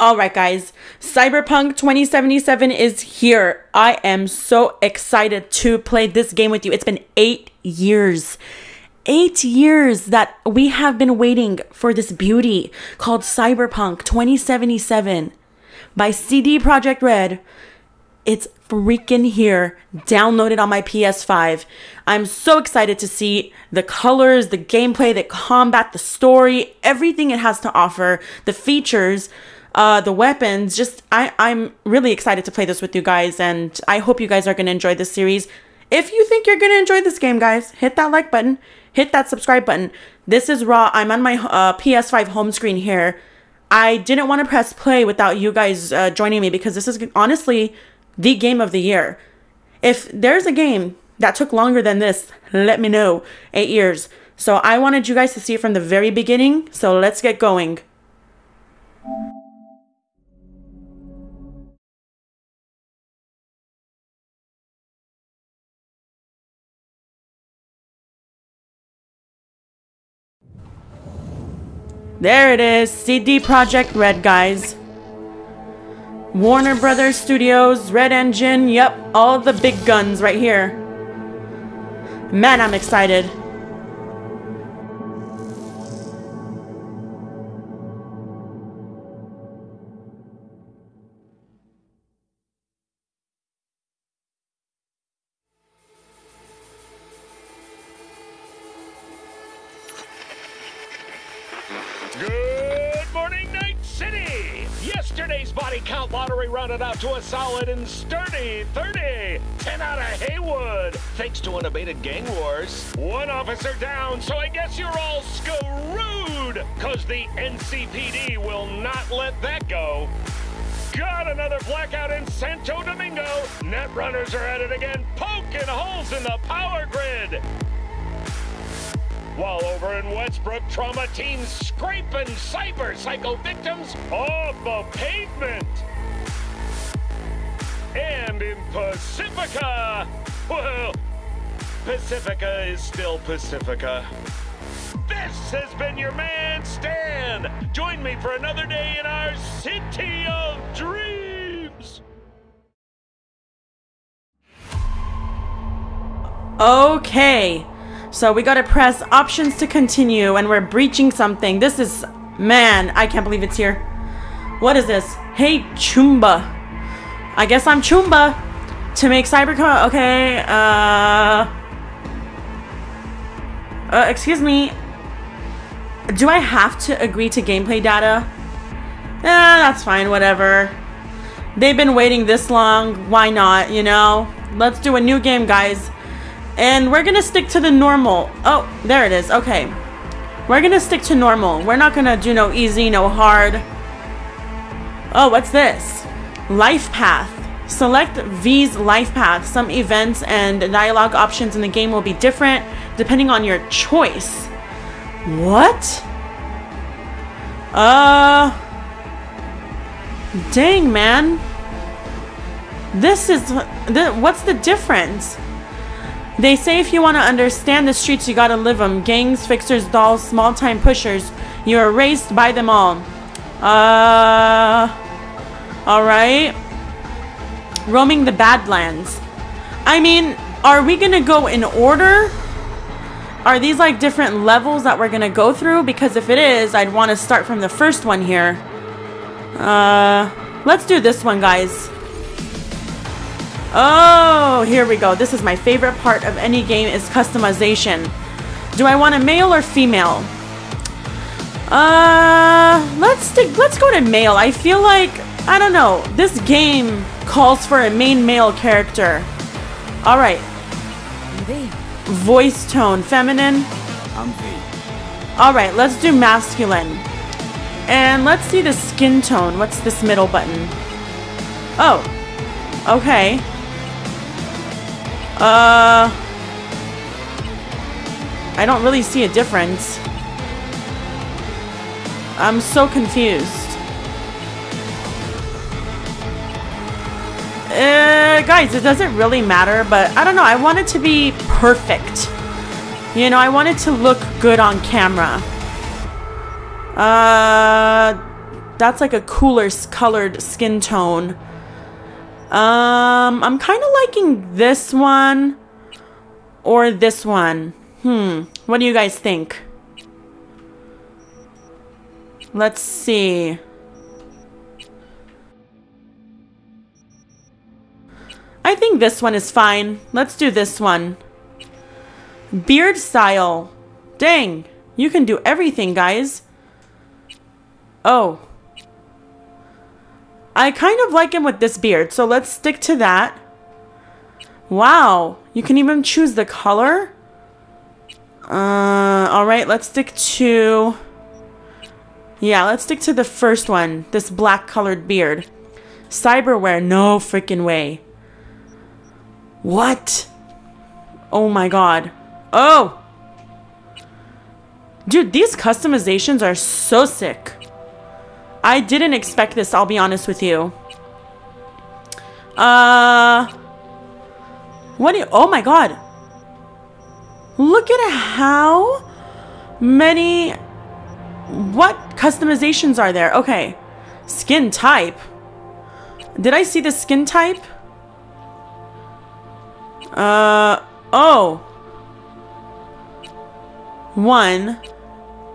All right, guys, Cyberpunk 2077 is here. I am so excited to play this game with you. It's been 8 years. 8 years that we have been waiting for this beauty called Cyberpunk 2077 by CD Projekt Red. It's freaking here, downloaded on my PS5. I'm so excited to see the colors, the gameplay, the combat, the story, everything it has to offer, the features, the weapons. Just, I'm really excited to play this with you guys, and I hope you guys are going to enjoy this series. If you think you're going to enjoy this game, guys, hit that like button, hit that subscribe button. This is raw. I'm on my PS5 home screen here. I didn't want to press play without you guys joining me, because this is honestly the game of the year. If there's a game that took longer than this, let me know. 8 years. So I wanted you guys to see it from the very beginning. So let's get going. There it is, CD Projekt Red, guys. Warner Brothers Studios, Red Engine, yep, all the big guns right here. Man, I'm excited. To a solid and sturdy 30. 10 out of Haywood, thanks to unabated gang wars. One officer down, so I guess you're all screwed, because the NCPD will not let that go. Got another blackout in Santo Domingo. Net runners are at it again, poking holes in the power grid. While over in Westbrook, trauma teams scraping cyber psycho victims off the pavement. And in Pacifica, well, Pacifica is still Pacifica. This has been your man, Stan. Join me for another day in our city of dreams. Okay, so we gotta press options to continue, and we're breaching something. This is, man, I can't believe it's here. What is this? Hey, Chumba. I guess I'm Chumba to make Cyberpunk. Okay, excuse me. Do I have to agree to gameplay data? That's fine, whatever. They've been waiting this long, why not, you know? Let's do a new game, guys. And we're gonna stick to the normal. Oh, there it is, okay. We're gonna stick to normal. We're not gonna do no easy, no hard. Oh, what's this? Life path. Select V's life path. Some events and dialogue options in the game will be different depending on your choice. What? Dang, man. This is... what's the difference? They say if you want to understand the streets, you gotta live them. Gangs, fixers, dolls, small-time pushers. You're erased by them all. Alright. Roaming the Badlands. I mean, are we gonna go in order? Are these like different levels that we're gonna go through? Because if it is, I'd want to start from the first one here. Let's do this one, guys. Oh, here we go. This is my favorite part of any game, is customization. Do I want a male or female? Let's go to male. I feel like, I don't know, this game calls for a main male character. All right. Voice tone, feminine. All right, let's do masculine. And let's see the skin tone. What's this middle button? Oh, okay. I don't really see a difference. I'm so confused. Guys, it doesn't really matter, but I don't know, I want it to be perfect. You know, I want it to look good on camera. That's like a cooler colored skin tone. I'm kind of liking this one or this one. What do you guys think? Let's see. I think this one is fine. Let's do this one. Beard style. Dang, you can do everything, guys. Oh. I kind of like him with this beard, so let's stick to that. Wow, you can even choose the color. Alright, let's stick to... yeah, let's stick to the first one. This black colored beard. Cyberware, no freaking way. What? Oh my god. Oh! Dude, these customizations are so sick. I didn't expect this, I'll be honest with you. What do you... oh my god. Look at how many... what customizations are there? Okay. Skin type. Did I see the skin type? Oh. 1,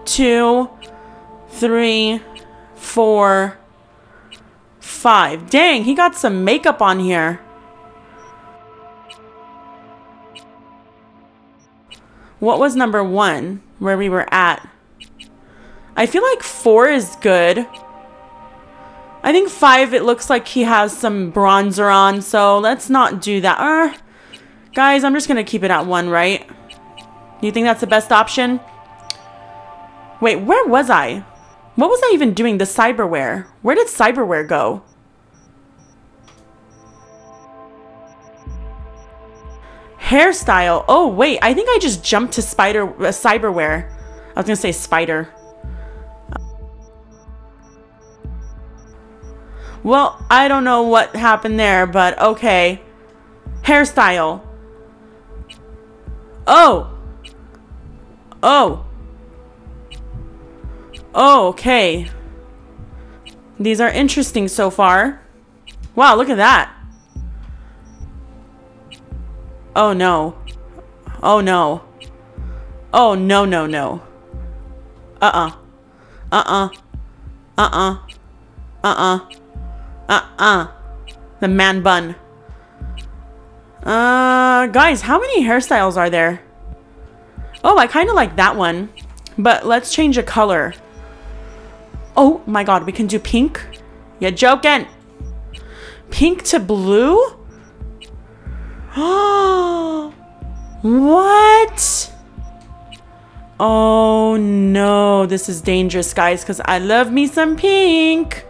2, 3, 4, 5. Dang, he got some makeup on here. What was number 1 where we were at? I feel like 4 is good. I think 5, it looks like he has some bronzer on, so let's not do that. Guys, I'm just going to keep it at 1, right? You think that's the best option? Wait, where was I? What was I even doing? The cyberware. Where did cyberware go? Hairstyle. Oh, wait. I think I just jumped to cyberware. I was going to say spider. Well, I don't know what happened there, but okay. Hairstyle. Oh. Oh. Oh, okay. These are interesting so far. Wow, look at that. Oh, no. Oh, no. Oh, no, no, no. Uh-uh. Uh-uh. Uh-uh. Uh-uh. Uh-uh. The man bun. Guys, how many hairstyles are there? Oh, I kind of like that one. But let's change a color. Oh my god, we can do pink? You're joking. Pink to blue? Oh. What? Oh no, this is dangerous, guys, because I love me some pink.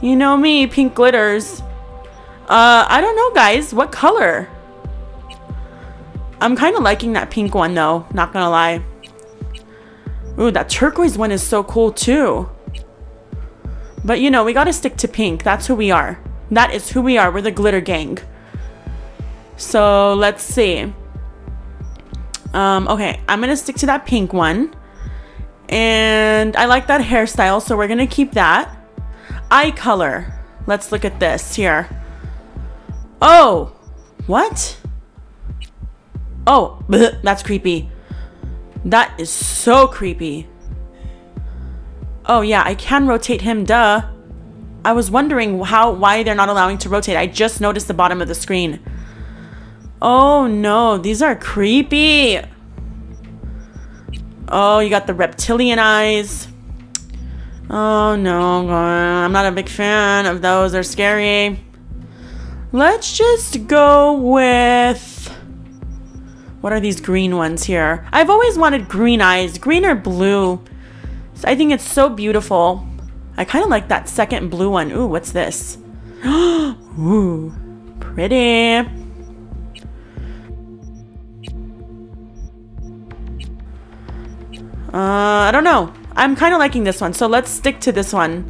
You know me, pink glitters. I don't know, guys. What color? I'm kind of liking that pink one, though. Not gonna lie. Ooh, that turquoise one is so cool, too. But, you know, we gotta stick to pink. That's who we are. That is who we are. We're the glitter gang. So, let's see. Okay, I'm gonna stick to that pink one. And I like that hairstyle, so we're gonna keep that. Eye color. Let's look at this here. Oh! What? Oh, bleh, that's creepy. That is so creepy. Oh yeah, I can rotate him, duh. I was wondering why they're not allowing to rotate. I just noticed the bottom of the screen. Oh no, these are creepy. Oh, you got the reptilian eyes. Oh no, God. I'm not a big fan of those. They're scary. Let's just go with... what are these green ones here? I've always wanted green eyes. Green or blue. I think it's so beautiful. I kind of like that second blue one. Ooh, what's this? Ooh, pretty. I don't know. I'm kind of liking this one, so let's stick to this one.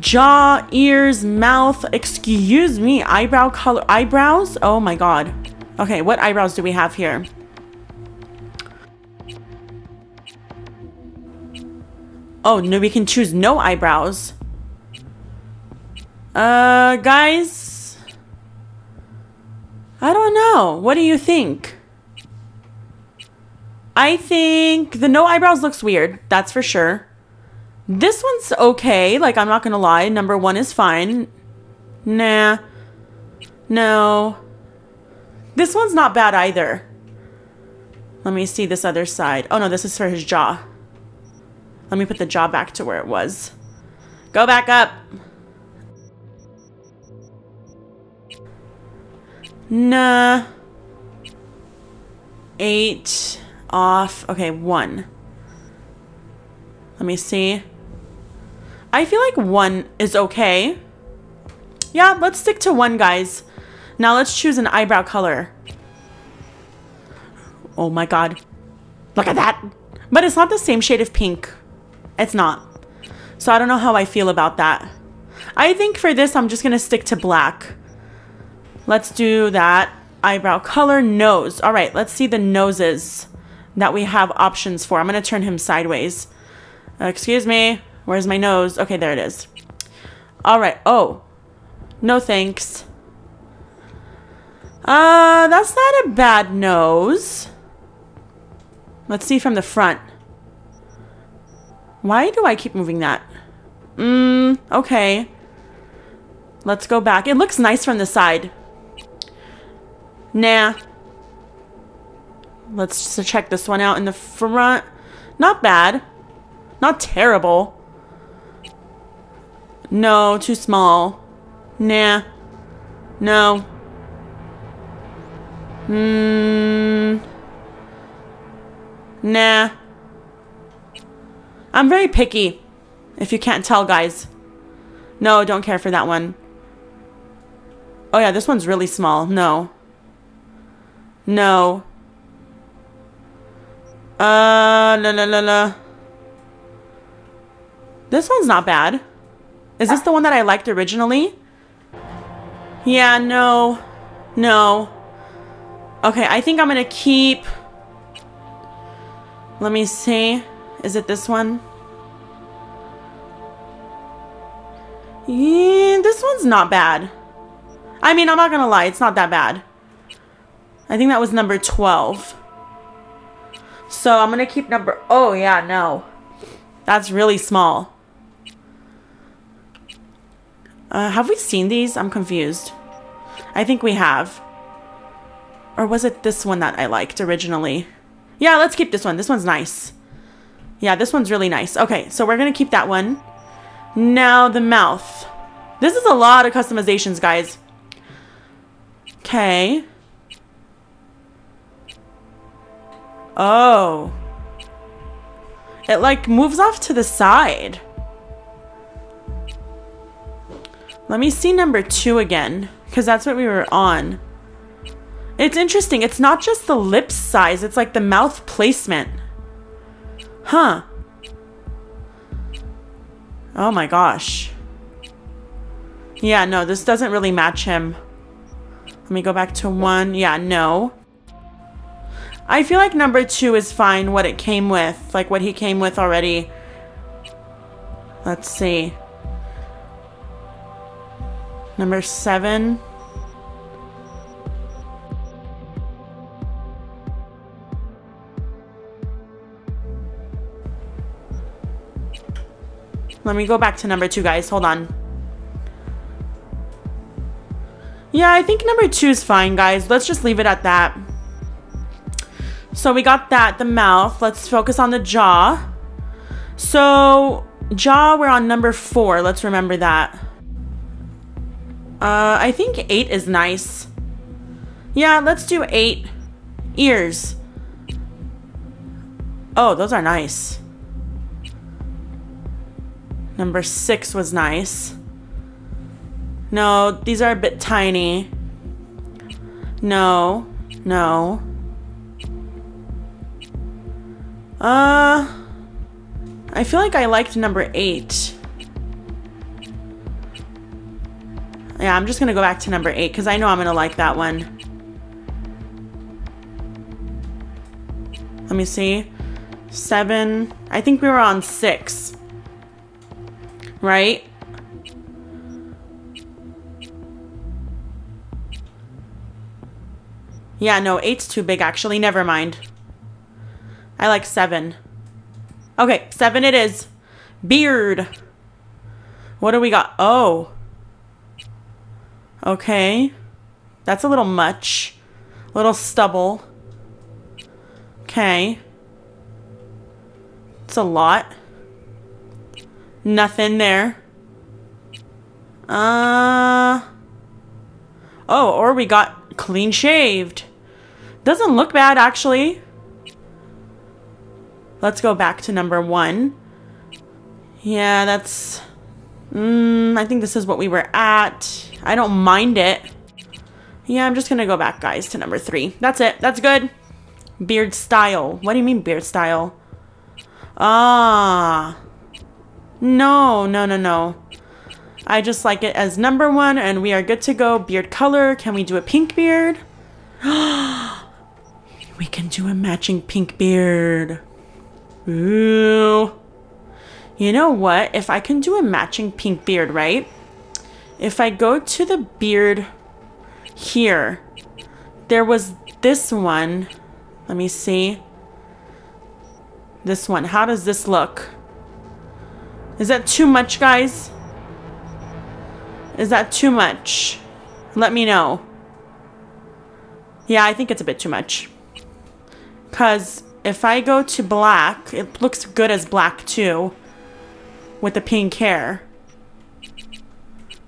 Jaw, ears, mouth, excuse me, eyebrow color, eyebrows? Oh my god. Okay, what eyebrows do we have here? Oh, you know, we can choose no eyebrows. Guys, I don't know. What do you think? I think the no eyebrows looks weird. That's for sure. This one's okay. Like, I'm not going to lie. Number one is fine. Nah. No. This one's not bad either. Let me see this other side. Oh, no, this is for his jaw. Let me put the jaw back to where it was. Go back up. Nah. 8 off. Okay, 1. Let me see. I feel like 1 is okay. Yeah, let's stick to 1, guys. Now let's choose an eyebrow color. Oh my god. Look at that. But it's not the same shade of pink. It's not. So I don't know how I feel about that. I think for this, I'm just going to stick to black. Let's do that. Eyebrow color, nose. All right, let's see the noses that we have options for. I'm going to turn him sideways. Excuse me. Where's my nose? Okay, there it is. All right. Oh, no thanks. That's not a bad nose. Let's see from the front. Why do I keep moving that? Okay. Let's go back. It looks nice from the side. Nah. Let's just check this one out in the front. Not bad. Not terrible. No, too small. Nah. No. Nah. I'm very picky, if you can't tell, guys. No, don't care for that one. Oh yeah, this one's really small. No. No. La la la la. This one's not bad. Is this the one that I liked originally? Yeah, no. No. Okay, I think I'm gonna keep... Let me see. Is it this one? Yeah, this one's not bad. I mean, I'm not gonna lie, it's not that bad. I think that was number 12. So I'm gonna keep number... Oh, yeah, no. That's really small. Have we seen these? I'm confused. I think we have. Or was it this one that I liked originally? Yeah, let's keep this one. This one's nice. Yeah, this one's really nice. Okay, so we're going to keep that one. Now the mouth. This is a lot of customizations, guys. Okay. Oh. It, like, moves off to the side. Let me see number 2 again, because that's what we were on. It's interesting. It's not just the lip size. It's like the mouth placement. Huh. Oh my gosh. Yeah, no, this doesn't really match him. Let me go back to 1. Yeah, no. I feel like number 2 is fine, what it came with. Like what he came with already. Let's see. Number 7. Let me go back to number 2, guys. Hold on. Yeah, I think number 2 is fine, guys. Let's just leave it at that. So we got that, the mouth. Let's focus on the jaw. So jaw, we're on number 4. Let's remember that. I think 8 is nice. Yeah, let's do 8. Ears. Oh, those are nice. Number 6 was nice. No, these are a bit tiny. No, no. I feel like I liked number 8. Yeah, I'm just gonna go back to number 8 because I know I'm gonna like that one. Let me see. 7. I think we were on 6. right? Yeah, no, 8's too big, actually. Never mind. I like 7. Okay, 7 it is. Beard. What do we got? Oh. Okay. That's a little much. A little stubble. Okay. It's a lot. Nothing there. Oh, or we got clean shaved. Doesn't look bad, actually. Let's go back to number 1. Yeah, that's... I think this is what we were at. I don't mind it. Yeah, I'm just gonna go back, guys, to number 3. That's it. That's good. Beard style. What do you mean beard style? Ah. No, no, no, no. I just like it as number 1, and we are good to go. Beard color. Can we do a pink beard? We can do a matching pink beard. Ooh. You know what? If I can do a matching pink beard, right? If I go to the beard here, there was this one. Let me see. This one. How does this look? Is that too much, guys? Is that too much? Let me know. Yeah, I think it's a bit too much. 'Cause if I go to black, it looks good as black too. With the pink hair.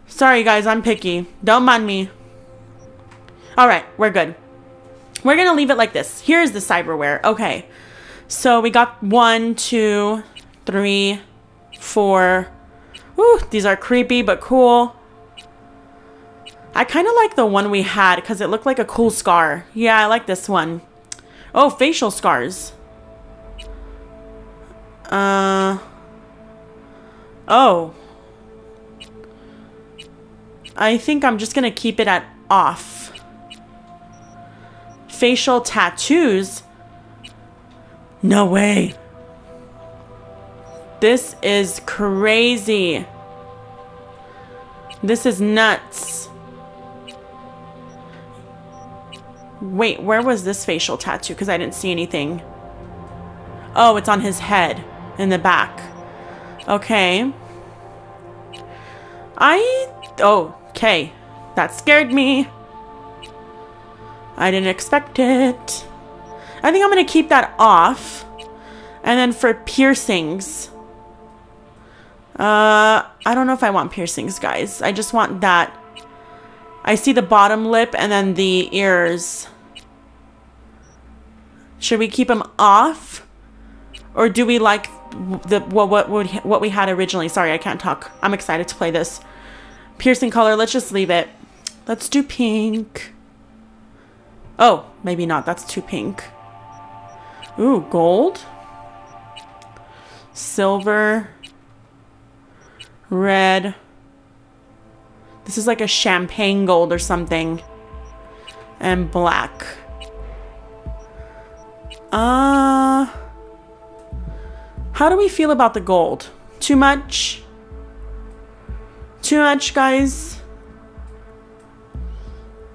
Sorry guys, I'm picky. Don't mind me. Alright, we're good. We're gonna leave it like this. Here's the cyberware. Okay. So we got 1, 2, 3, 4. Ooh, these are creepy but cool. I kind of like the one we had because it looked like a cool scar. Yeah, I like this one. Oh, facial scars. Oh. I think I'm just gonna keep it at off. Facial tattoos? No way. This is crazy. This is nuts. Wait, where was this facial tattoo? Because I didn't see anything. Oh, it's on his head in the back. Okay. Oh, okay. That scared me. I didn't expect it. I think I'm going to keep that off. And then for piercings. I don't know if I want piercings, guys. I just want that. I see the bottom lip and then the ears. Should we keep them off? Or do we like... what we had originally. Sorry, I can't talk. I'm excited to play this. Piercing color, let's just leave it. Let's do pink. Oh, maybe not. That's too pink. Ooh, gold. Silver. Red. This is like a champagne gold or something. And black. How do we feel about the gold? Too much? Too much, guys?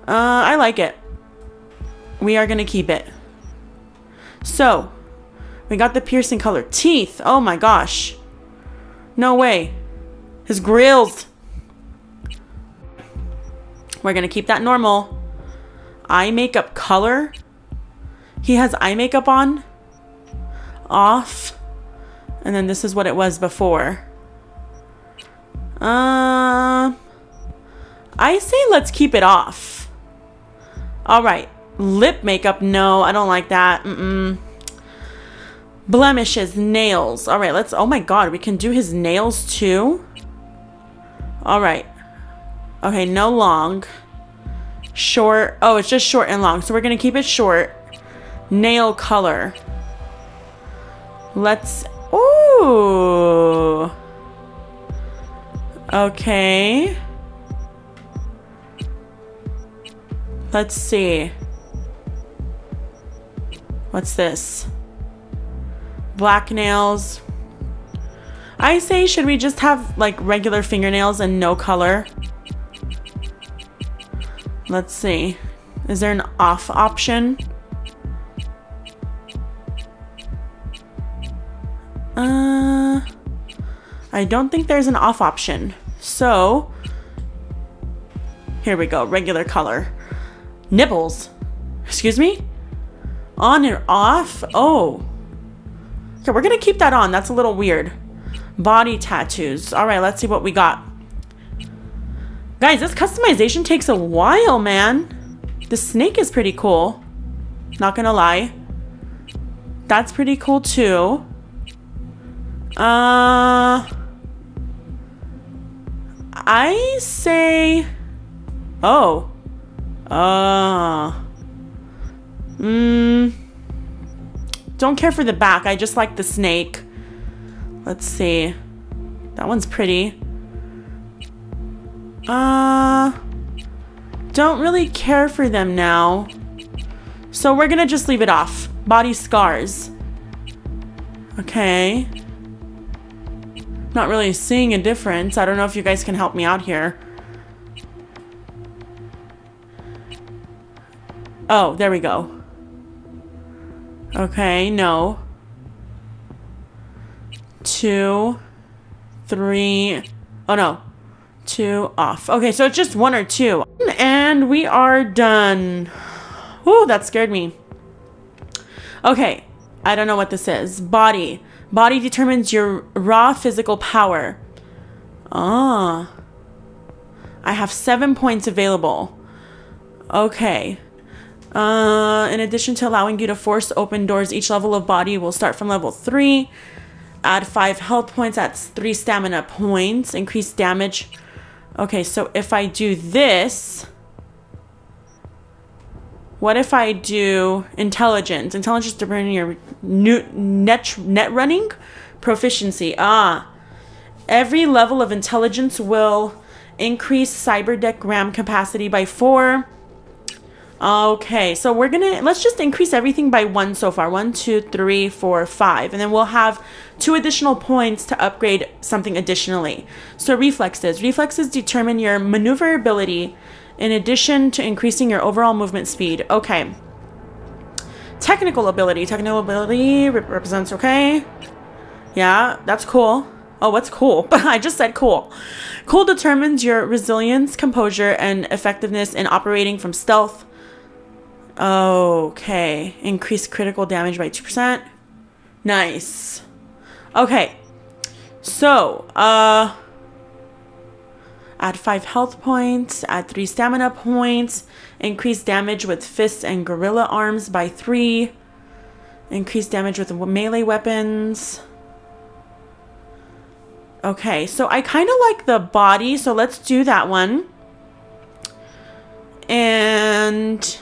I like it. We are gonna keep it. So, we got the piercing color. Teeth, oh my gosh. No way. His grills. We're gonna keep that normal. Eye makeup color. He has eye makeup on. Off. And then this is what it was before. I say let's keep it off. All right. Lip makeup. No, I don't like that. Mm-mm. Blemishes. Nails. All right. Let's... Oh, my God. We can do his nails, too. All right. Okay. No long. Short. Oh, it's just short and long. So we're going to keep it short. Nail color. Let's... Ooh. Okay. Let's see. What's this? Black nails. I say, should we just have like regular fingernails and no color? Let's see. Is there an off option? I don't think there's an off option. So here we go, regular color. Nipples. Excuse me? On or off? Oh. Okay, we're gonna keep that on. That's a little weird. Body tattoos. All right, let's see what we got. Guys, this customization takes a while, man. The snake is pretty cool. Not gonna lie. That's pretty cool too. I say... Oh. Don't care for the back. I just like the snake. Let's see. That one's pretty. Don't really care for them now. So we're gonna just leave it off. Body scars. Okay. Not really seeing a difference. I don't know if you guys can help me out here. Oh, there we go. Okay, no. 2, 3, oh no, 2 off. Okay, so it's just 1 or 2. And we are done. Ooh, that scared me. Okay, I don't know what this is. Body. Body determines your raw physical power. Ah. I have 7 points available. Okay. In addition to allowing you to force open doors, each level of body will start from level 3. Add 5 health points, that's 3 stamina points. Increase damage. Okay, so if I do this... What if I do intelligence? Intelligence determines your net running proficiency. Ah. Every level of intelligence will increase cyberdeck RAM capacity by 4. Okay, so we're gonna, let's just increase everything by 1 so far. 1, 2, 3, 4, 5. And then we'll have 2 additional points to upgrade something additionally. So reflexes. Reflexes determine your maneuverability in addition to increasing your overall movement speed. Okay. Technical ability. Technical ability represents, okay. Yeah, that's cool. Oh, what's cool? I just said cool. Cool determines your resilience, composure, and effectiveness in operating from stealth. Okay, increase critical damage by 2%. Nice. Okay, so add 5 health points, add 3 stamina points, increase damage with fists and gorilla arms by 3, increase damage with melee weapons. Okay, so I kind of like the body, so let's do that one. And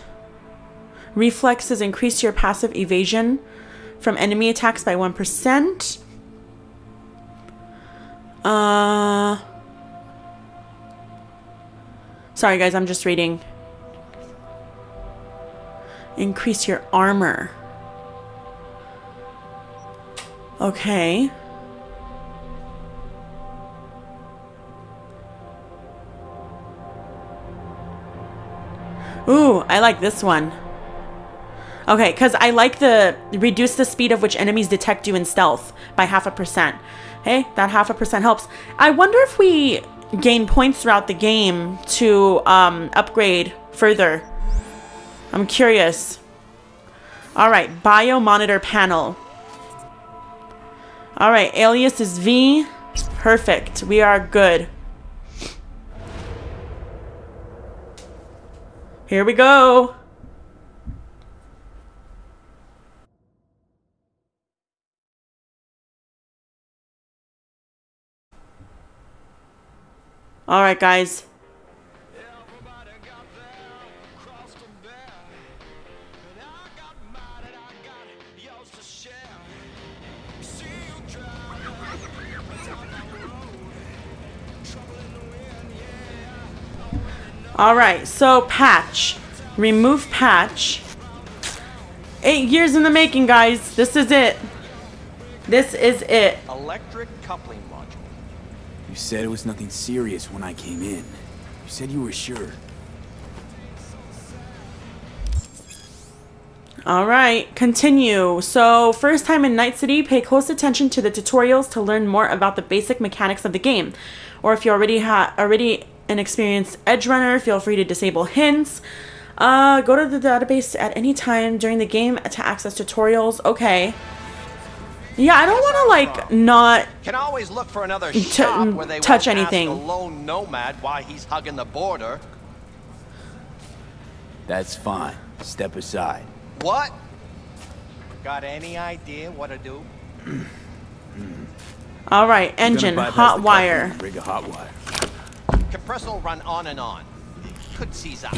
reflexes, increase your passive evasion from enemy attacks by 1%. Sorry guys, I'm just reading. Increase your armor. Okay. Ooh, I like this one. Okay, because I like the reduce the speed of which enemies detect you in stealth by 0.5%. Hey, that 0.5% helps. I wonder if we gain points throughout the game to upgrade further. I'm curious. All right, biomonitor panel. All right, alias is V. Perfect, we are good. Here we go. All right, guys. All right, so patch. Remove patch. 8 years in the making, guys. This is it. This is it. Electric coupling. said it was nothing serious when I came in. You said you were sure. Alright, continue. So, first time in Night City, pay close attention to the tutorials to learn more about the basic mechanics of the game. Or if you're already an experienced edge runner, feel free to disable hints. Go to the database at any time during the game to access tutorials. Okay. Yeah, I don't want to, like, not can always look for another shop where they touch anything. Ask a lone nomad why he's hugging the border. That's fine. Step aside. What? Got any idea what to do? All right, engine, hot wire. Rig a hot wire. Compressor will run on and on. It could seize up.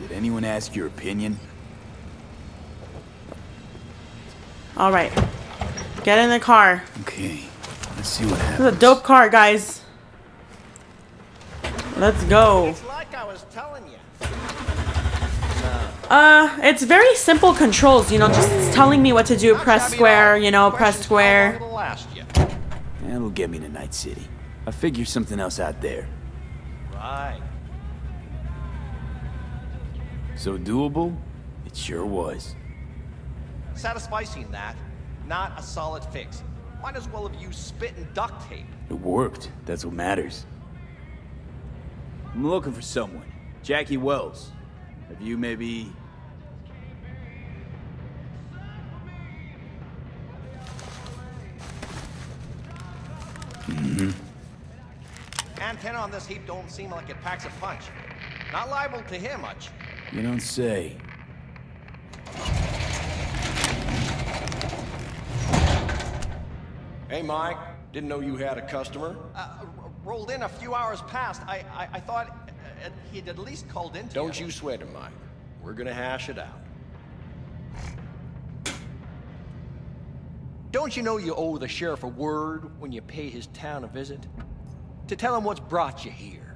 Did anyone ask your opinion? All right, get in the car. Okay, let's see what happens. This is a dope car, guys. Let's go. It's like I was telling you. It's very simple controls, you know, just telling me what to do. Press square, you know, press square. That'll get me to Night City. I figure something else out there. Right. So doable? It sure was. Satisficing that, not a solid fix. Might as well have used spit and duct tape. It worked. That's what matters. I'm looking for someone. Jackie Welles. Have you maybe... Antenna on this heap don't seem like it packs a punch. Not liable to hear much. You don't say. Hey, Mike. Didn't know you had a customer. Rolled in a few hours past. I thought he'd at least called in. Don't you sweat it, Mike. We're gonna hash it out. Don't you know you owe the sheriff a word when you pay his town a visit? To tell him what's brought you here.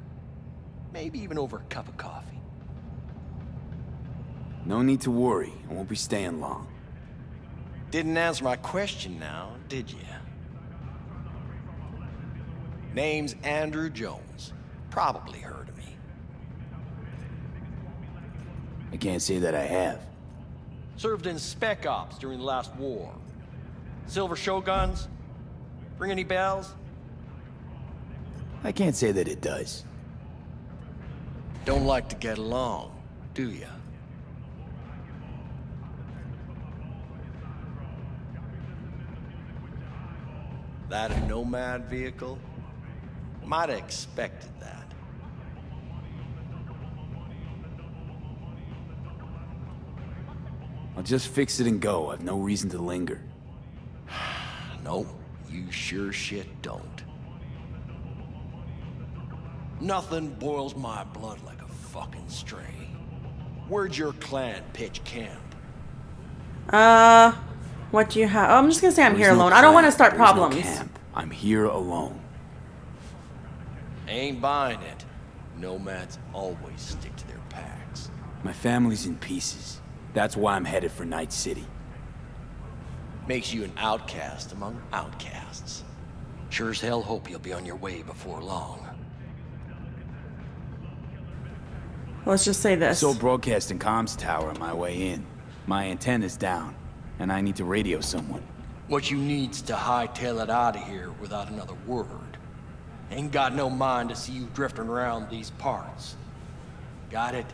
Maybe even over a cup of coffee. No need to worry. I won't be staying long. Didn't answer my question now, did you? Name's Andrew Jones. Probably heard of me. I can't say that I have. Served in Spec Ops during the last war. Silver Shoguns? Ring any bells? I can't say that it does. Don't like to get along, do you? That a nomad vehicle? Might have expected that. I'll just fix it and go. I've no reason to linger. Nope, you sure shit don't. Nothing boils my blood like a fucking stray. Where'd your clan pitch camp? What do you have? Oh, I'm just gonna say I'm here alone. I don't want to start problems. I'm here alone. Ain't buying it. Nomads always stick to their packs. My family's in pieces. That's why I'm headed for Night City. Makes you an outcast among outcasts. Sure as hell hope you'll be on your way before long. Let's just say this. So broadcast and comms tower on my way in. My antenna's down, and I need to radio someone. What you need's to hightail it out of here without another word. Ain't got no mind to see you drifting around these parts. Got it?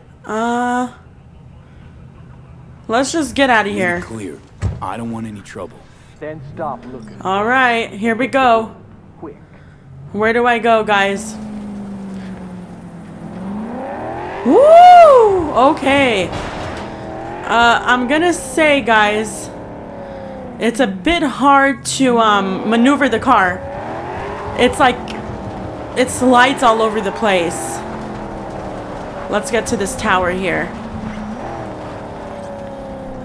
Let's just get out of here. Clear. I don't want any trouble. Then stop looking. All right, here we go. Quick. Where do I go, guys? Woo! Okay. I'm gonna say, guys, it's a bit hard to maneuver the car. It's like it slides all over the place. Let's get to this tower here.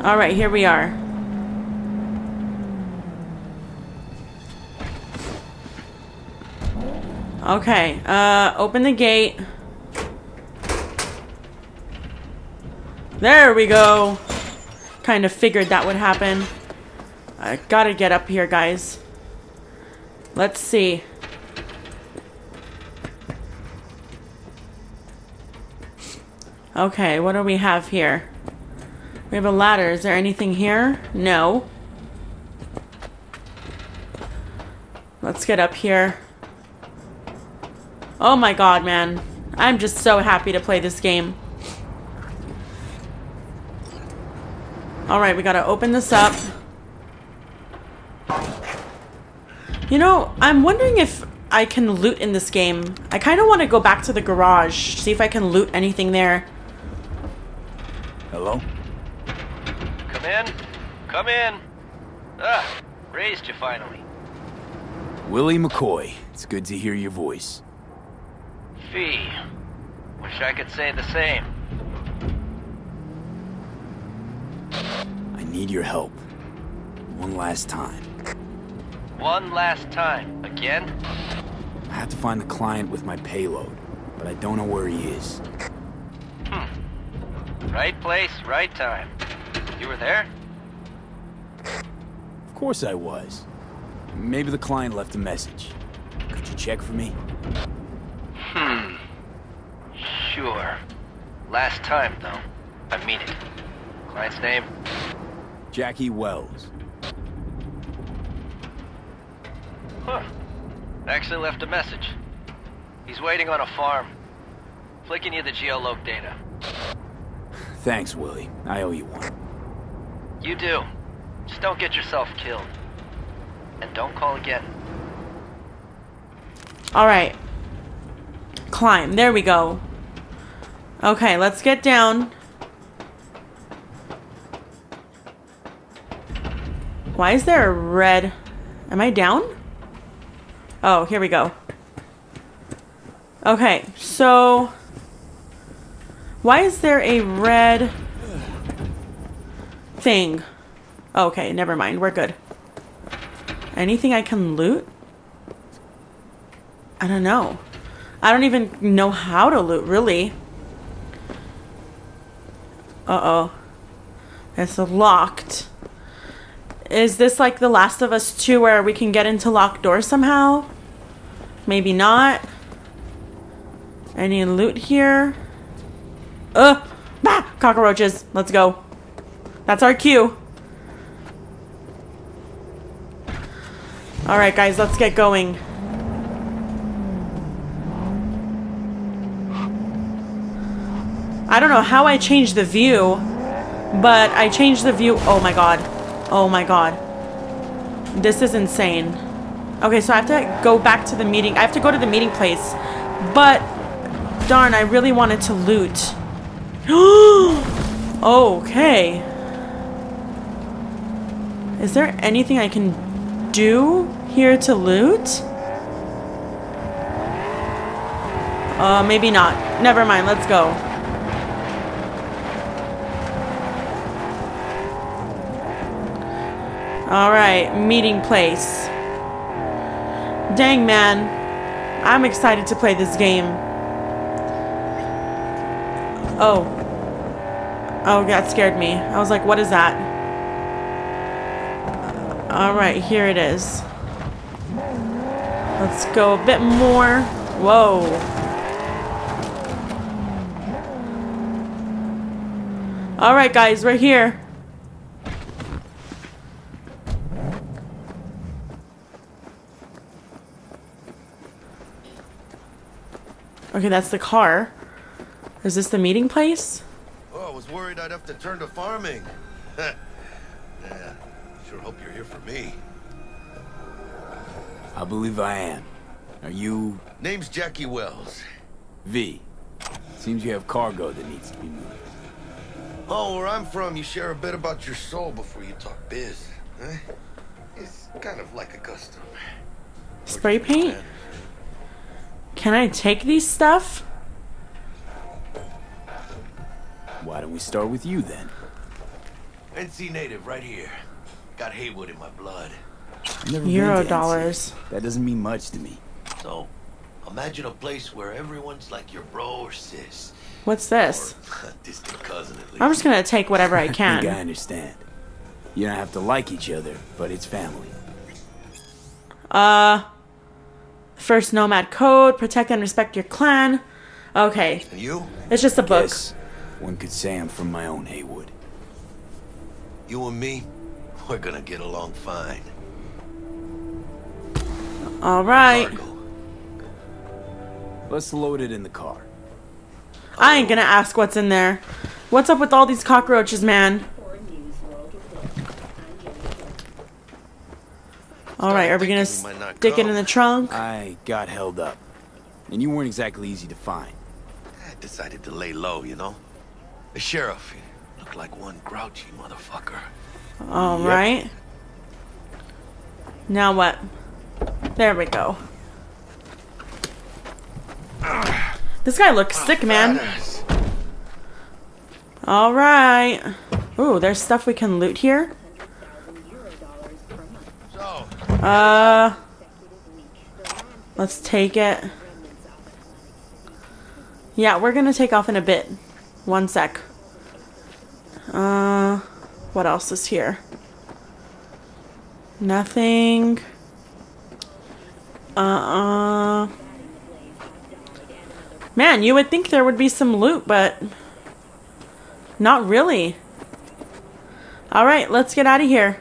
All right, here we are. Okay, open the gate. There we go. Kind of figured that would happen. I gotta get up here, guys. Let's see. Okay, what do we have here? We have a ladder. Is there anything here? No. Let's get up here. Oh my god, man. I'm just so happy to play this game. Alright, we gotta open this up. You know, I'm wondering if I can loot in this game. I kind of want to go back to the garage, see if I can loot anything there. Hello? Come in. Come in. Ah, raised you finally. Willie McCoy, it's good to hear your voice. Fee. Wish I could say the same. I need your help. One last time. One last time. Again? I have to find the client with my payload, but I don't know where he is. Hmm. Right place, right time. You were there? Of course I was. Maybe the client left a message. Could you check for me? Hmm. Sure. Last time, though. I mean it. Client's name? Jackie Welles. Huh. Actually left a message. He's waiting on a farm. Flicking you the geolog data. Thanks, Willie. I owe you one. You do. Just don't get yourself killed. And don't call again. Alright. Climb. There we go. Okay, let's get down. Why is there a red... Am I down? Oh, here we go. Okay, so... Why is there a red... thing? Okay, never mind. We're good. Anything I can loot? I don't know. I don't even know how to loot, really. Uh-oh. It's locked. Is this like The Last of Us 2 where we can get into locked doors somehow? Maybe not. Any loot here? Ugh! Bah! Cockroaches! Let's go. That's our cue. Alright guys, let's get going. I don't know how I changed the view, but I changed the view. Oh my god. Oh my god. This is insane. Okay, so I have to go back to the meeting. I have to go to the meeting place. But, darn, I really wanted to loot. Okay. Is there anything I can do here to loot? Maybe not. Never mind, let's go. Alright, meeting place. Dang, man. I'm excited to play this game. Oh. Oh, that scared me. I was like, what is that? Alright, here it is. Let's go a bit more. Whoa. Alright, guys, we're here. Okay, that's the car. Is this the meeting place? Oh, I was worried I'd have to turn to farming. Yeah, sure hope you're here for me. I believe I am. Are you... Name's Jackie Welles. V. Seems you have cargo that needs to be moved. Oh, where I'm from, you share a bit about your soul before you talk biz. Huh? It's kind of like a custom. Spray paint? Can I take these stuff? Why don't we start with you then? NC native right here. Got Haywood in my blood. Euro dollars. That doesn't mean much to me. So, imagine a place where everyone's like your bro or sis. What's this? Or, distant cousin, at least. I'm just gonna take whatever I can. I think I understand. You don't have to like each other, but it's family. First Nomad Code, protect and respect your clan. Okay. You? It's just a book. One could say I'm from my own Haywood. You and me, we're gonna get along fine. All right. Cargo. Let's load it in the car. I ain't gonna ask what's in there. What's up with all these cockroaches, man? All right, are we gonna stick it in the trunk? I got held up, and you weren't exactly easy to find. I decided to lay low, you know. The sheriff looked like one grouchy motherfucker. All right. Now what? There we go. This guy looks sick, man. All right. Ooh, there's stuff we can loot here. Let's take it. Yeah, we're gonna take off in a bit. One sec. What else is here? Nothing. Man, you would think there would be some loot, but not really. Alright, let's get out of here.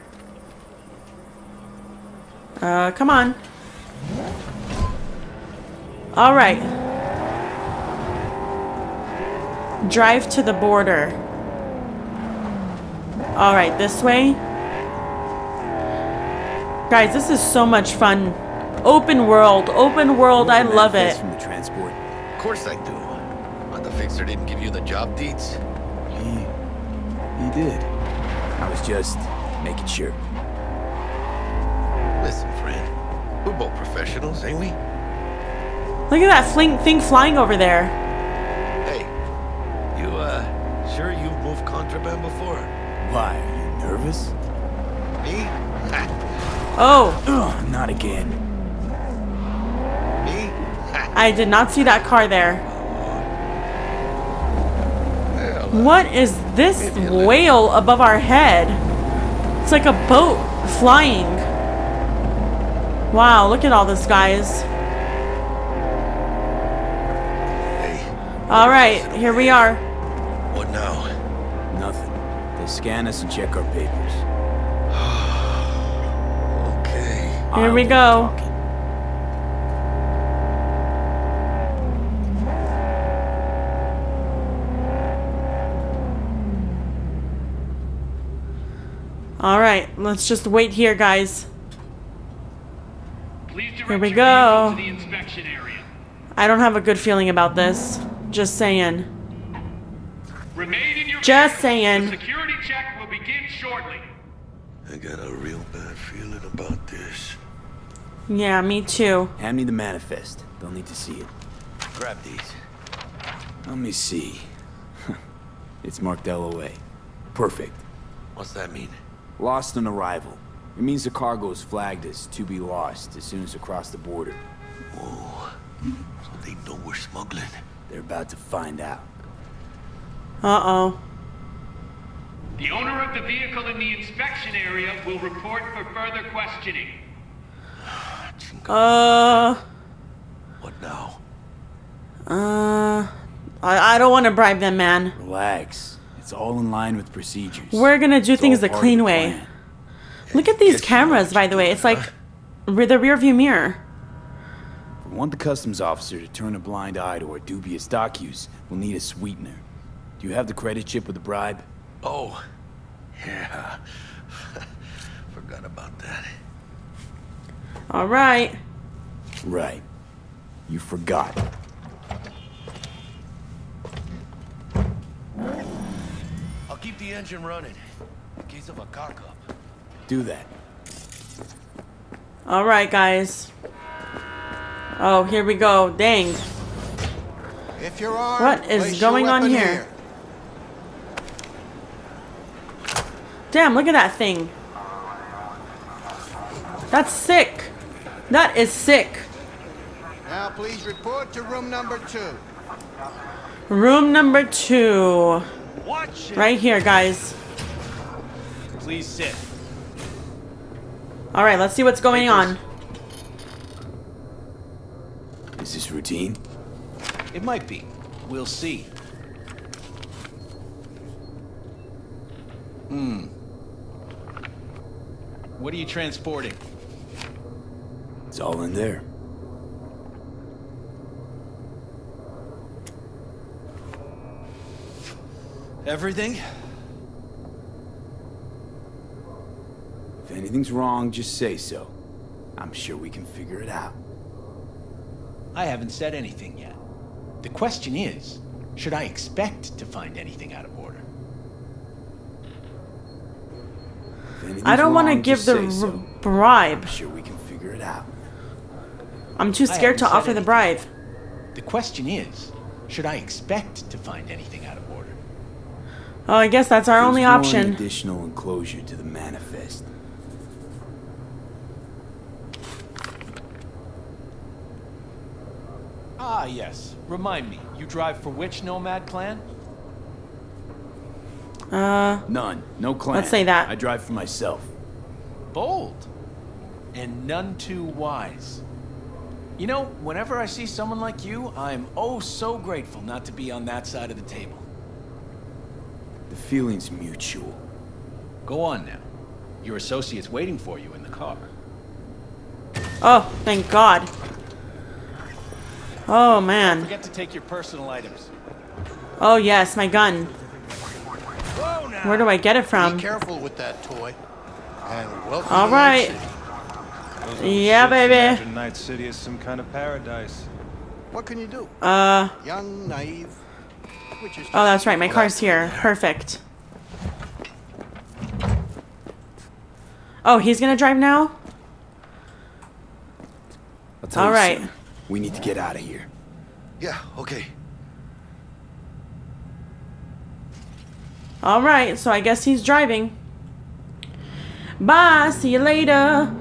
Come on. Alright. Drive to the border. Alright, this way. Guys, this is so much fun. Open world. Open world. I love it. From the transport. Of course I do. But the fixer didn't give you the job deeds? He did. I was just making sure. Listen, friend. We're both professionals, ain't we? Look at that thing flying over there. Hey, you sure you've moved contraband before? Why, are you nervous? Me? Oh. Ugh, not again. Me? I did not see that car there. Well, what is this whale above our head? It's like a boat flying. Wow, look at all this, guys. Hey, all right, here we are. What now? Nothing. They scan us and check our papers. Okay. Here we go. All right, let's just wait here, guys. Here we go. I don't have a good feeling about this. Just saying. Just saying. Security check will begin shortly. I got a real bad feeling about this. Yeah, me too. Hand me the manifest. They'll need to see it. Grab these. Let me see. It's marked LOA. Perfect. What's that mean? Lost on arrival. It means the cargo is flagged as to be lost as soon as it crossed the border. Whoa. So they know we're smuggling. They're about to find out. Uh-oh. The owner of the vehicle in the inspection area will report for further questioning. What now? I don't want to bribe them, man. Relax. It's all in line with procedures. We're going to do things the clean way. Look at these cameras, by the way. It's like the rearview mirror. If we want the customs officer to turn a blind eye to our dubious dock use, we'll need a sweetener. Do you have the credit chip with the bribe? Oh, yeah. Forgot about that. All right. Right. You forgot. I'll keep the engine running in case of a cock-up. Do that. All right, guys. Oh, here we go. Dang. If you're armed, what is going on here? Damn, look at that thing. That's sick. That is sick. Now, please report to room number 2. Room number 2. Right here, guys. Please sit. Alright, let's see what's going on. Is this routine? It might be. We'll see. Hmm. What are you transporting? It's all in there. Everything? If anything's wrong, just say so. I'm sure we can figure it out. I haven't said anything yet. The question is, should I expect to find anything out of order? I don't want to give the bribe. I'm sure we can figure it out. I'm too scared to offer the bribe. The question is, should I expect to find anything out of order? Oh, I guess that's our only option. Additional enclosure to the manifest. Ah, yes. Remind me, you drive for which nomad clan? None. No clan. Let's say that. I drive for myself. Bold. And none too wise. You know, whenever I see someone like you, I'm oh so grateful not to be on that side of the table. The feeling's mutual. Go on now. Your associate's waiting for you in the car. Oh, thank God. Oh, man. Don't forget to take your personal items. Oh, yes, my gun. Whoa, now. Where do I get it from? Be careful with that toy. And welcome all right. To Night City. Yeah, baby. Night City is some kind of paradise. What can you do? Young, naive. Oh, that's right. My car's here. Perfect. Oh, he's gonna drive now? All right. Soon. We need to get out of here. Yeah, okay. All right, so I guess he's driving. Bye, see you later.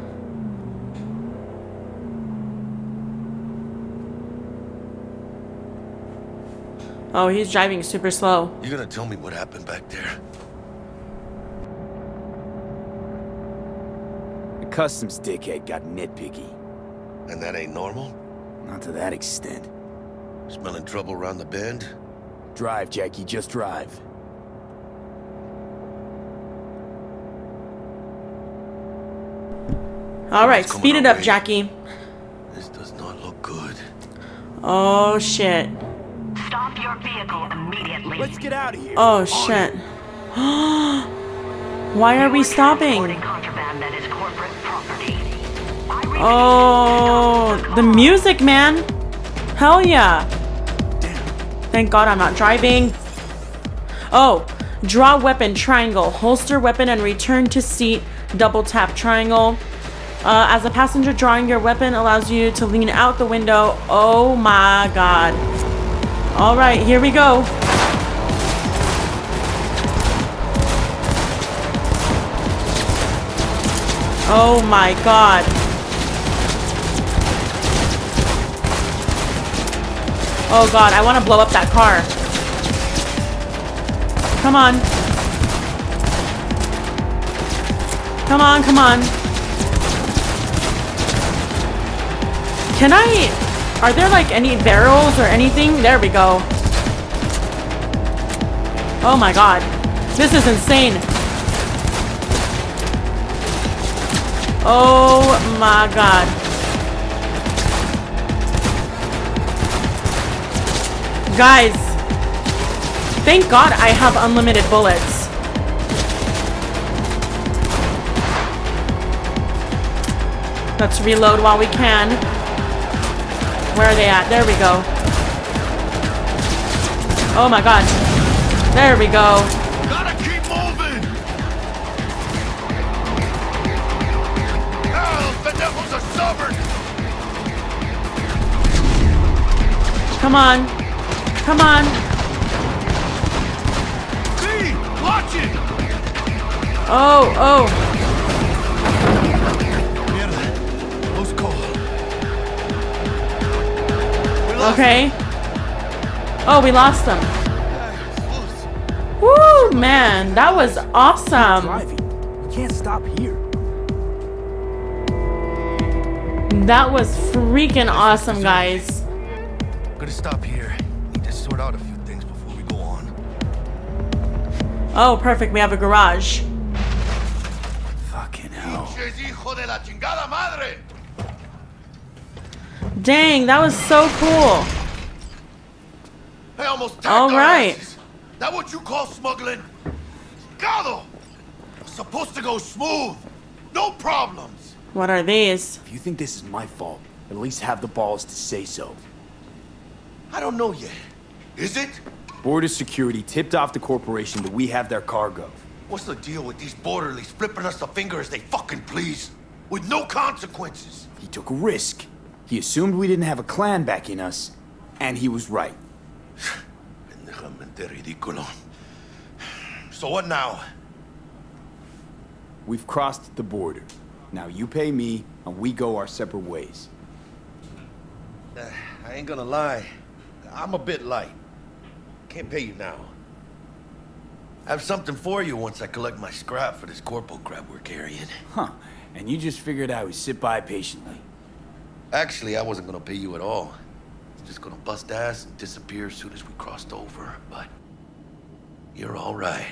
Oh, he's driving super slow. You're gonna tell me what happened back there? The customs dickhead got nitpicky. And that ain't normal? Not to that extent. Smelling trouble around the bend? Drive, Jackie, just drive. Alright, speed it up, Jackie. This does not look good. Oh, shit. Stop your vehicle immediately. Let's get out of here. Oh, shit. Why are we stopping? Contraband that is corporate property. Oh, the music, man. Hell yeah. Thank God I'm not driving. Oh, draw weapon, triangle. Holster weapon and return to seat. Double tap, triangle. As a passenger, drawing your weapon allows you to lean out the window. Oh my God. All right, here we go. Oh my God. Oh God, I want to blow up that car. Come on. Come on, come on. Can I... Are there like any barrels or anything? There we go. Oh my God. This is insane. Oh my God. Guys, thank God I have unlimited bullets. Let's reload while we can. Where are they at? There we go. Oh my God. There we go. Gotta keep moving. Oh, the devils are stubborn. Come on. Come on. See, watch it. Oh, oh. Okay. Oh, we lost them. Woo, man, that was awesome. Driving. We can't stop here. That was freaking awesome, guys. I'm gonna stop here. Need to sort out a few things before we go on. Oh, perfect. We have a garage. Fucking hell. Dang, that was so cool. All right. That what you call smuggling? Gado! Supposed to go smooth. No problems. What are these? If you think this is my fault, at least have the balls to say so. I don't know yet. Is it? Border security tipped off the corporation that we have their cargo. What's the deal with these borderlies flipping us the finger as they fucking please? With no consequences. He took a risk. He assumed we didn't have a clan backing us. And he was right. So what now? We've crossed the border. Now you pay me, and we go our separate ways. I ain't gonna lie. I'm a bit light. Can't pay you now. I have something for you once I collect my scrap for this corpo crap we're carrying. Huh. And you just figured I would sit by patiently. Actually, I wasn't gonna pay you at all. Just gonna bust ass and disappear as soon as we crossed over, but you're all right.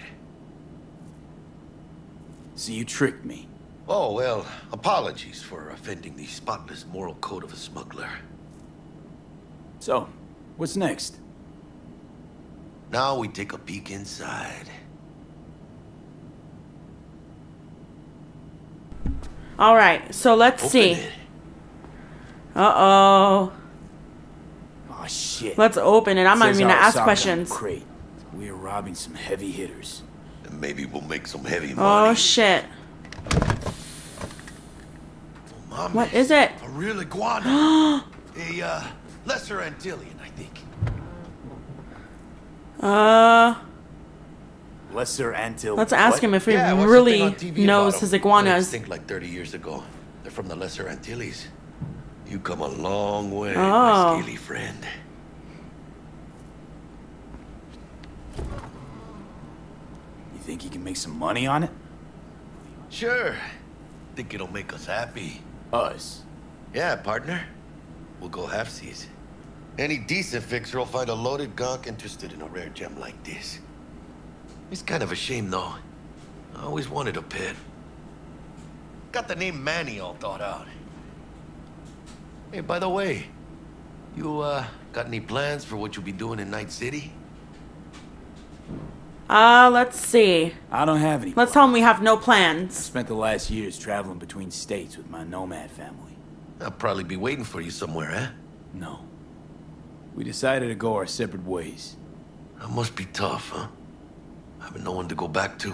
So you tricked me. Oh, well, apologies for offending the spotless moral code of a smuggler. So, what's next? Now we take a peek inside. All right, so let's see. Uh-oh. Oh, shit. Let's open it. I'm not even gonna ask questions. Crate. We're robbing some heavy hitters. And maybe we'll make some heavy money. Oh shit. Well, what is it? A real iguana. A lesser Antillean, I think. Lesser Antillean. Let's ask him if he really knows his iguanas. I think like 30 years ago. They're from the Lesser Antilles. You come a long way, my scaly friend. You think you can make some money on it? Sure. Think it'll make us happy. Us? Yeah, partner. We'll go halfsies. Any decent fixer will find a loaded gonk interested in a rare gem like this. It's kind of a shame, though. I always wanted a pet. Got the name Manny all thought out. Hey, by the way, you, got any plans for what you'll be doing in Night City? Let's see. I don't have any. Let's tell them we have no plans. I spent the last years traveling between states with my nomad family. I'll probably be waiting for you somewhere, eh? No. We decided to go our separate ways. That must be tough, huh? Having no one to go back to.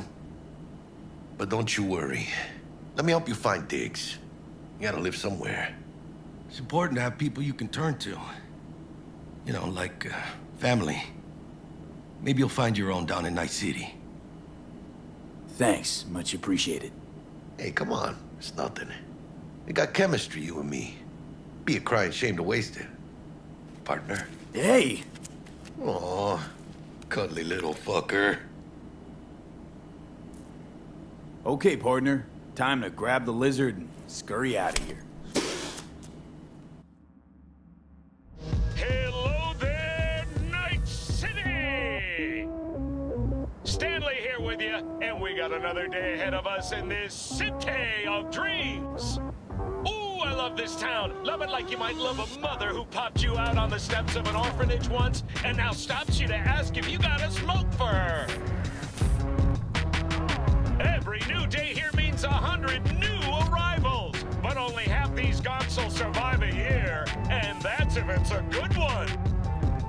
But don't you worry. Let me help you find digs. You gotta live somewhere. It's important to have people you can turn to. You know, like family. Maybe you'll find your own down in Night City. Thanks. Much appreciated. Hey, come on. It's nothing. We got chemistry, you and me. Be a crying shame to waste it. Partner. Hey! Aw, cuddly little fucker. Okay, partner. Time to grab the lizard and scurry out of here. Another day ahead of us in this city of dreams. Ooh, I love this town. Love it like you might love a mother who popped you out on the steps of an orphanage once and now stops you to ask if you got a smoke for her. Every new day here means 100 new arrivals, but only half these gonks will survive a year, and that's if it's a good one.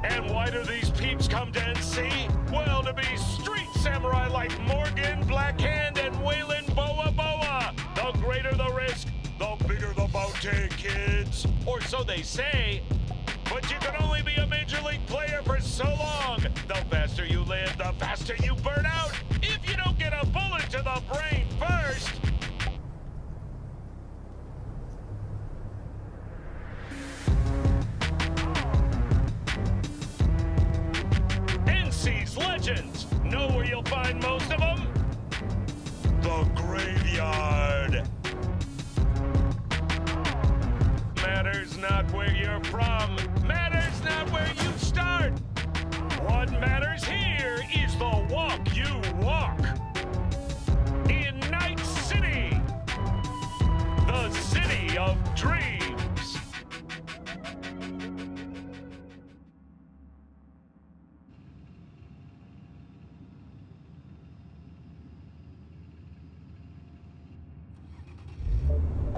And why do these peeps come to NC? Well, to be street samurai like Morgan, Blackhand, and Waylon Boa Boa. The greater the risk, the bigger the bounty, kids. Or so they say. But you can only be a major league player for so long. The faster you live, the faster you burn out. If you don't get a bullet to the brain first. Legends. Know where you'll find most of them? The graveyard. not where you're from. Matters not where you start. What matters here is the walk you walk. In Night City, the city of dreams.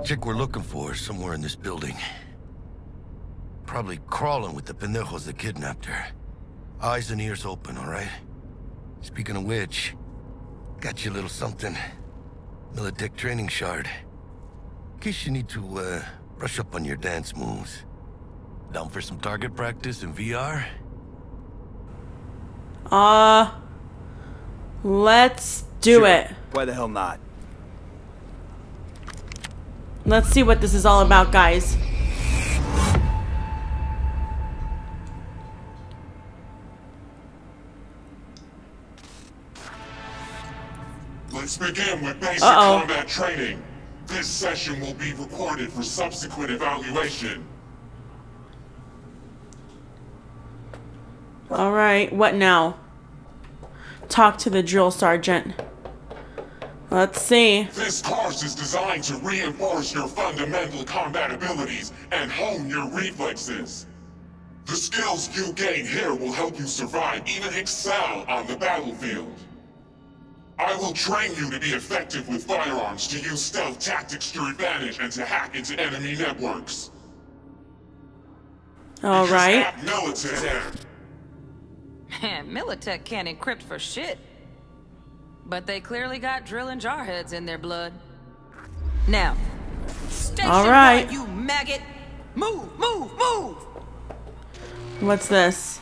Chick we're looking for is somewhere in this building. Probably crawling with the pendejos that kidnapped her. Eyes and ears open, all right? Speaking of which, got you a little something. Militech training shard. In case you need to, brush up on your dance moves. Down for some target practice in VR? Let's do it. Why the hell not? Let's see what this is all about, guys. Let's begin with basic combat training. This session will be recorded for subsequent evaluation. All right, what now? Talk to the drill sergeant. Let's see. This course is designed to reinforce your fundamental combat abilities and hone your reflexes. The skills you gain here will help you survive, even excel on the battlefield. I will train you to be effective with firearms, to use stealth tactics to your advantage, and to hack into enemy networks. All right. Militech. Militech can't encrypt for shit. But they clearly got drill and jarheads in their blood. Now, station one, you maggot! Move, move, move! What's this?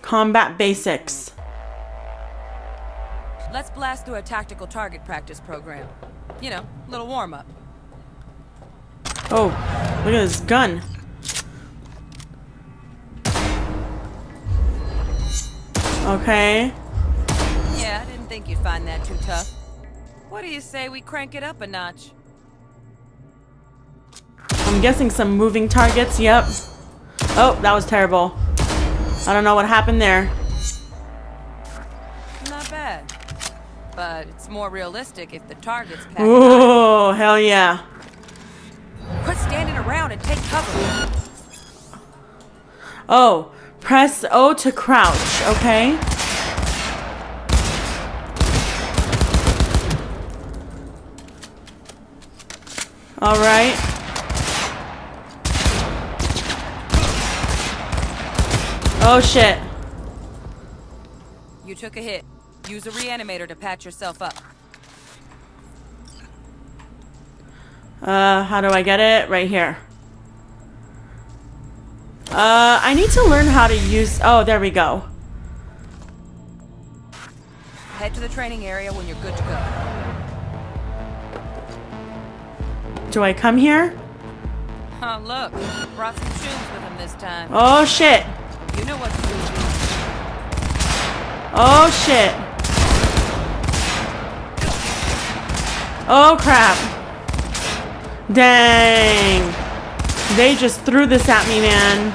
Combat basics. Let's blast through a tactical target practice program. You know, little warm-up. Oh, look at this gun. Okay. Yeah, I didn't think you'd find that too tough. What do you say we crank it up a notch? I'm guessing some moving targets, yep. Oh, that was terrible. I don't know what happened there. Not bad. But it's more realistic if the target's packed. Ooh, hell yeah. Quit standing around and take cover. Oh, press O to crouch, okay? All right. Oh shit. You took a hit. Use a reanimator to patch yourself up. How do I get it? Right here. I need to learn how to use... Oh, there we go. Head to the training area when you're good to go. Do I come here? Oh, look. Brought some shoes with him this time. Oh, shit. You know what to do. Oh, shit. Oh, crap. Dang. They just threw this at me, man.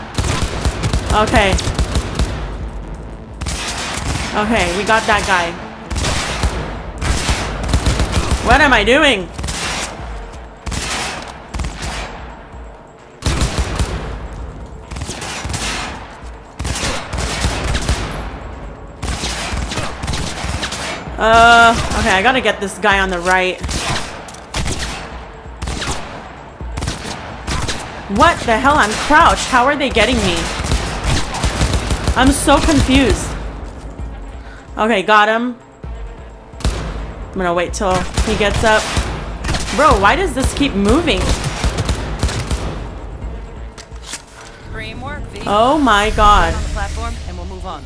Okay. Okay, we got that guy. What am I doing? Okay, I gotta get this guy on the right. What the hell? I'm crouched. How are they getting me? I'm so confused. Okay, got him. I'm gonna wait till he gets up. Bro, why does this keep moving? Oh my god. On the platform and we'll move on.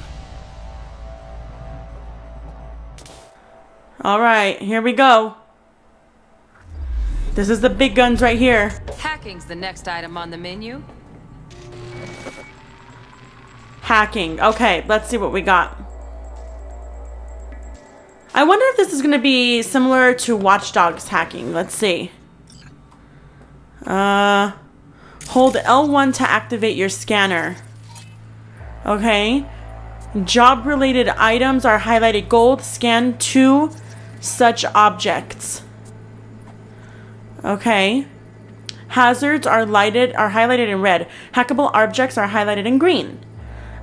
Alright, here we go. This is the big guns right here. Hacking's the next item on the menu. Hacking. Okay, let's see what we got. I wonder if this is going to be similar to Watch Dogs hacking. Let's see. Hold L1 to activate your scanner. Okay. Job-related items are highlighted gold. Scan 2 such objects. Okay. Hazards are highlighted in red. Hackable objects are highlighted in green.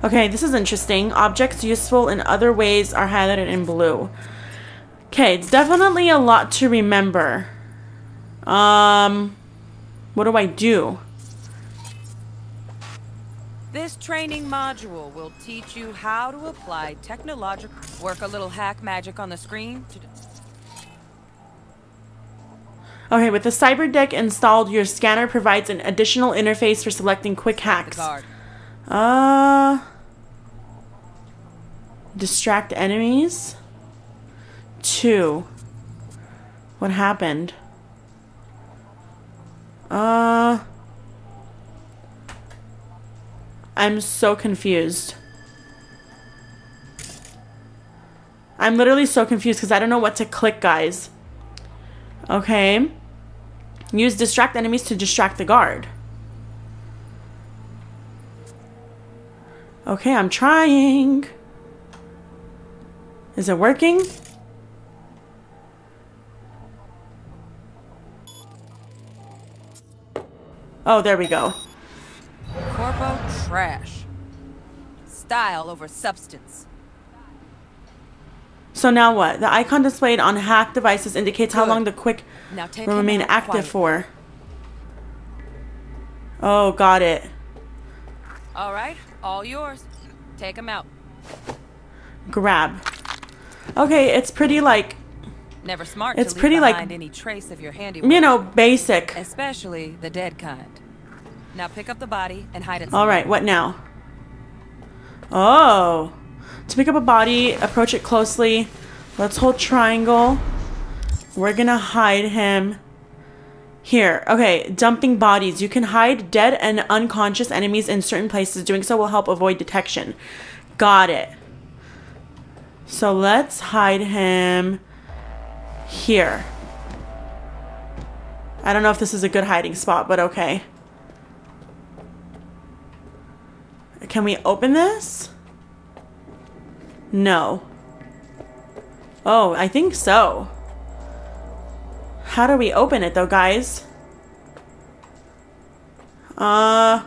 Okay, this is interesting. Objects useful in other ways are highlighted in blue. Okay, it's definitely a lot to remember. What do I do? This training module will teach you how to apply technological... Work a little hack magic on the screen. Okay, with the cyber deck installed, your scanner provides an additional interface for selecting quick hacks. Distract enemies. 2. What happened? I'm so confused. I'm literally so confused because I don't know what to click, guys. Okay. Use distract enemies to distract the guard. Okay, I'm trying. Is it working? Oh, there we go. Corpo trash. Style over substance. So now what? The icon displayed on hacked devices indicates how long the quick will remain active for. Oh, got it. All right, all yours. Take him out. Grab. Okay, it's pretty like. Never smart. It's pretty like any trace of your handiwork. You know, basic. Especially the dead kind. Now pick up the body and hide it. All right, what now? Oh. To pick up a body, approach it closely. Let's hold triangle. We're gonna hide him. Here. Okay, dumping bodies. You can hide dead and unconscious enemies in certain places. Doing so will help avoid detection. Got it. So let's hide him here. I don't know if this is a good hiding spot, but okay. Can we open this? No. Oh, I think so. How do we open it though, guys? I'm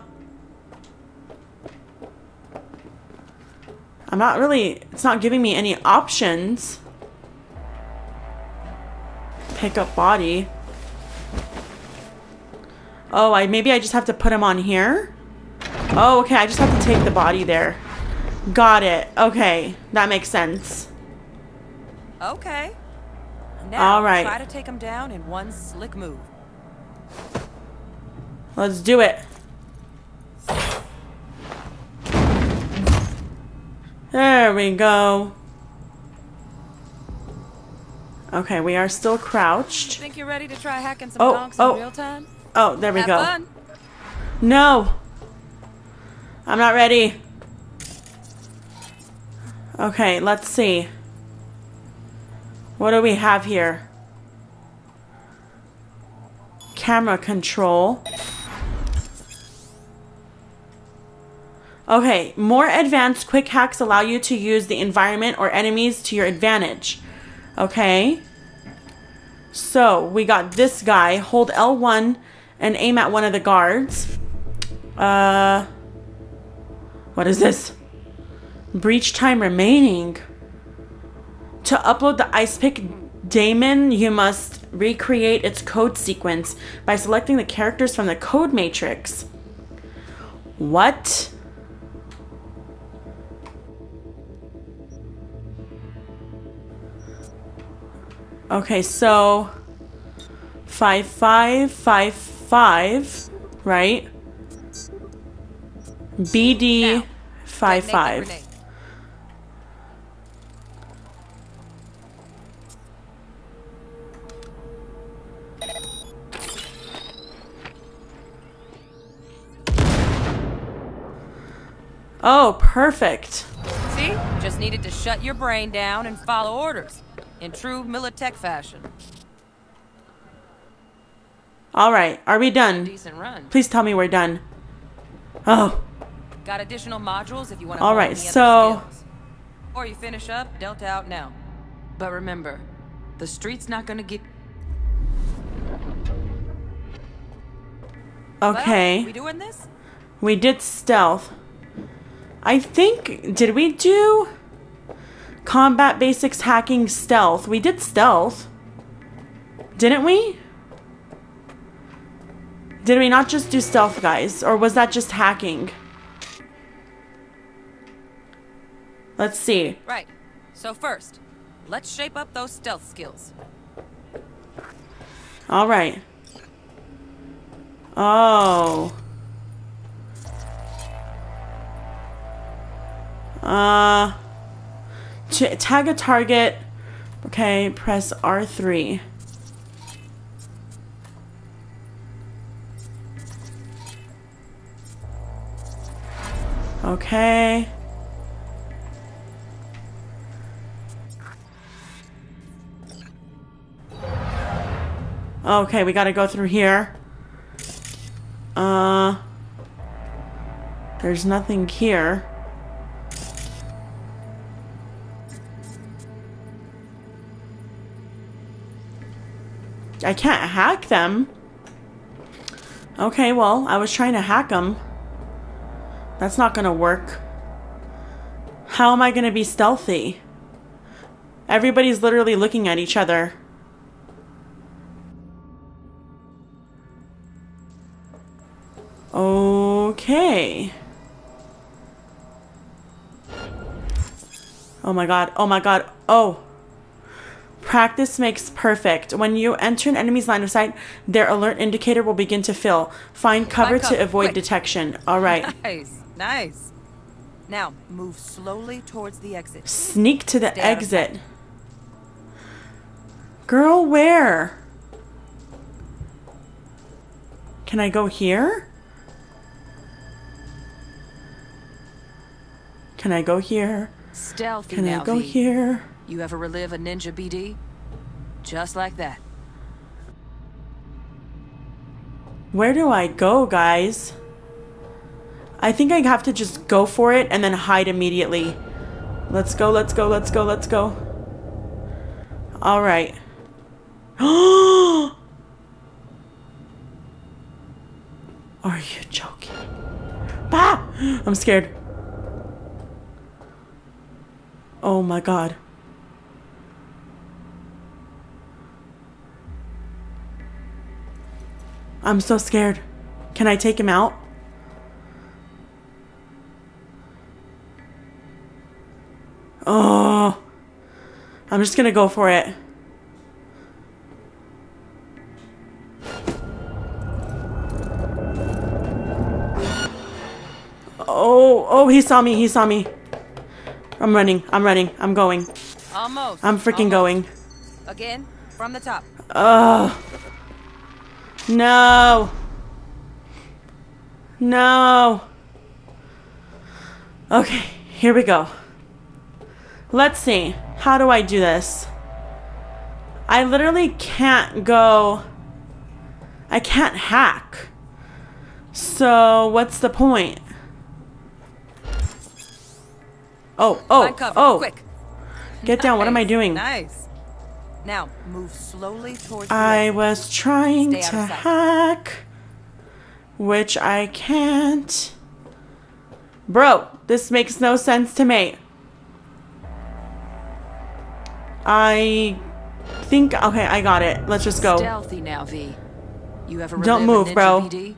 not really, it's not giving me any options. Pick up body. Oh, maybe I just have to put him on here? Oh, okay, I just have to take the body there. Got it. Okay, that makes sense. Okay. Now, all right. Try to take him down in one slick move. Let's do it. There we go. Okay, we are still crouched. Think you're ready to try hacking some donks in real time? Oh, there we go. Have fun. No. I'm not ready. Okay, let's see. What do we have here? Camera control. Okay, more advanced quick hacks allow you to use the environment or enemies to your advantage. Okay. So, we got this guy. Hold L1 and aim at one of the guards. What is this? Breach time remaining. To upload the ice pick daemon, you must recreate its code sequence by selecting the characters from the code matrix. What? Okay, so 5555, right? BD 55. Oh, perfect. See? Just needed to shut your brain down and follow orders. In true Militech fashion. Alright, are we done? Decent run. Please tell me we're done. Oh. Got additional modules if you want to. Alright, so before you finish up, Delta out now. But remember, the street's not gonna get. Okay. Well, we doing this? We did stealth. I think did we do combat basics, hacking, stealth? We did stealth. Didn't we? Did we not just do stealth, guys? Or was that just hacking? Let's see. Right. So first, let's shape up those stealth skills. All right. Oh. Tag a target. Okay, press R3. Okay. Okay, we gotta go through here. There's nothing here. I can't hack them. Okay, well, I was trying to hack them. That's not gonna work. How am I gonna be stealthy? Everybody's literally looking at each other. Okay. Oh my god, oh my god, oh. Practice makes perfect. When you enter an enemy's line of sight, their alert indicator will begin to fill. Find cover to avoid detection. All right. Nice, nice. Now, move slowly towards the exit. Sneak to the exit. Girl, where? Can I go here? Can I go here? Stealthy now, V. Can I go here? You ever relive a ninja BD? Just like that. Where do I go, guys? I think I have to just go for it and then hide immediately. Let's go, let's go, let's go, let's go. All right. Are you joking? Ah! I'm scared. Oh my god. I'm so scared. Can I take him out? Oh. I'm just gonna go for it. Oh, oh, he saw me. He saw me. I'm running. I'm running. I'm going. Almost. I'm freaking going. Again, from the top. Ugh. No. No. Okay, here we go. Let's see. How do I do this? I literally can't go. I can't hack. So, what's the point? Oh, oh, oh. Quick. Get down. What am I doing? Nice. Now, move slowly towards the I left. Was trying to hack, which I can't. Bro, this makes no sense to me. I think, okay, I got it. Let's just go. Stealthy now, V. You ever don't move, bro. PD?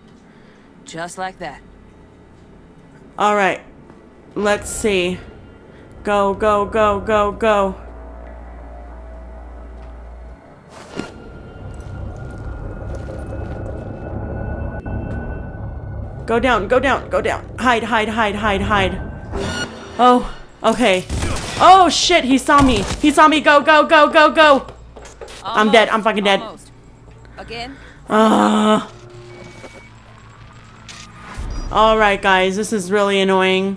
Just like that. All right. Let's see. Go, go, go, go, go. Go down, go down, go down. Hide, hide, hide, hide, hide. Oh, okay. Oh shit, he saw me. He saw me. Go, go, go, go, go. Almost, I'm dead. I'm fucking dead. Almost. Again. All right, guys. This is really annoying.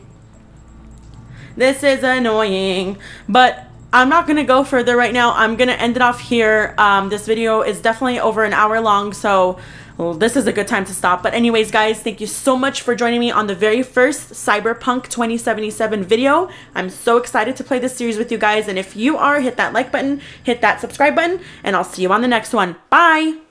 This is annoying, but I'm not going to go further right now. I'm going to end it off here. This video is definitely over an hour long, so well, this is a good time to stop. But anyways, guys, thank you so much for joining me on the very first Cyberpunk 2077 video. I'm so excited to play this series with you guys. And if you are, hit that like button, hit that subscribe button, and I'll see you on the next one. Bye!